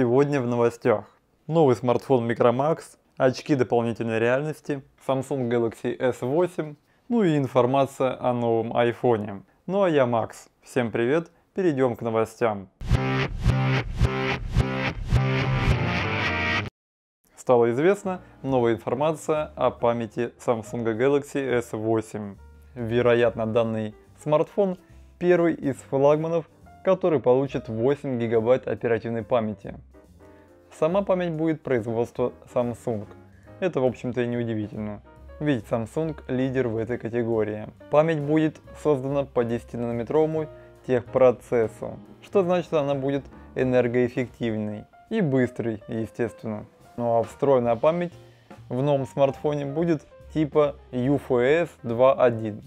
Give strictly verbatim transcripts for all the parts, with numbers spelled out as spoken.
Сегодня в новостях: новый смартфон Micromax, очки дополнительной реальности, Samsung Galaxy эс восемь, ну и информация о новом айфоне. Ну а я Макс, всем привет, перейдем к новостям. Стала известна новая информация о памяти Samsung Galaxy эс восемь. Вероятно, данный смартфон первый из флагманов, который получит восемь гигабайт оперативной памяти. Сама память будет производства Samsung. Это, в общем-то, и не удивительно, ведь Samsung лидер в этой категории. Память будет создана по десятинанометровому техпроцессу, что значит, она будет энергоэффективной и быстрой, естественно. Ну а встроенная память в новом смартфоне будет типа ю эф эс два точка один.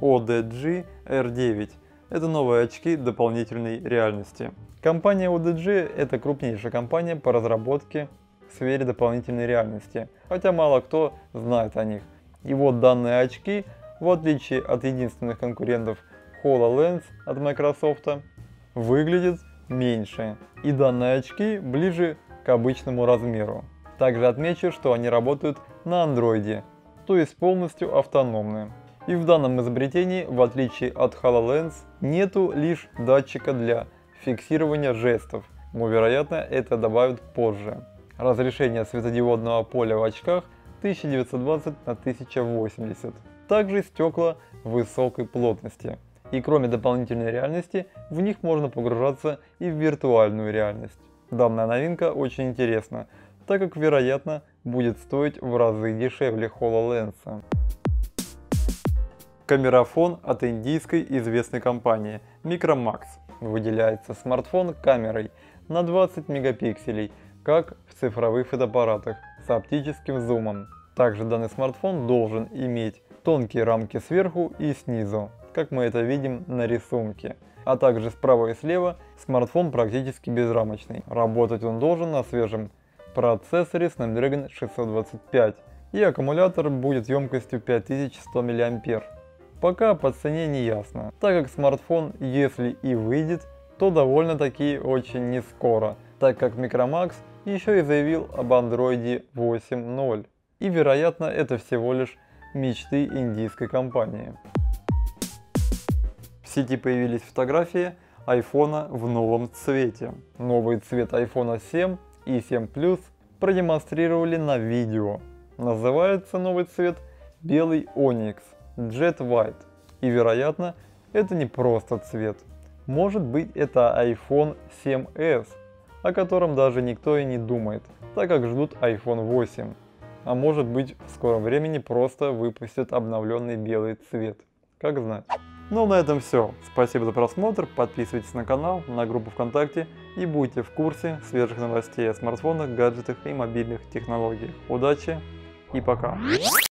о дэ джи эр девять – это новые очки дополнительной реальности. Компания о дэ джи – это крупнейшая компания по разработке в сфере дополнительной реальности, хотя мало кто знает о них. И вот данные очки, в отличие от единственных конкурентов HoloLens от Microsoft, выглядят меньше, и данные очки ближе к обычному размеру. Также отмечу, что они работают на Android, то есть полностью автономны. И в данном изобретении, в отличие от HoloLens, нету лишь датчика для фиксирования жестов, но вероятно это добавят позже. Разрешение светодиодного поля в очках тысяча девятьсот двадцать на тысяча восемьдесят. Также стекла высокой плотности. И кроме дополнительной реальности, в них можно погружаться и в виртуальную реальность. Данная новинка очень интересна, так как, вероятно, будет стоить в разы дешевле HoloLens. Камерафон от индийской известной компании Micromax. Выделяется смартфон камерой на двадцать мегапикселей, как в цифровых фотоаппаратах с оптическим зумом. Также данный смартфон должен иметь тонкие рамки сверху и снизу, как мы это видим на рисунке, а также справа и слева смартфон практически безрамочный. Работать он должен на свежем процессоре Snapdragon шестьсот двадцать пять, и аккумулятор будет емкостью пять тысяч сто миллиампер-часов. Пока по цене не ясно, так как смартфон, если и выйдет, то довольно-таки очень не скоро, так как Micromax еще и заявил об Android восемь точка ноль, и вероятно это всего лишь мечты индийской компании. В сети появились фотографии айфона в новом цвете. Новый цвет айфона семь и семь плюс продемонстрировали на видео. Называется новый цвет белый Onyx Jet White, и вероятно это не просто цвет, может быть это iPhone семь эс, о котором даже никто и не думает, так как ждут iPhone восемь, а может быть в скором времени просто выпустят обновленный белый цвет, как знать. Ну на этом все, спасибо за просмотр, подписывайтесь на канал, на группу ВКонтакте и будьте в курсе свежих новостей о смартфонах, гаджетах и мобильных технологиях. Удачи и пока!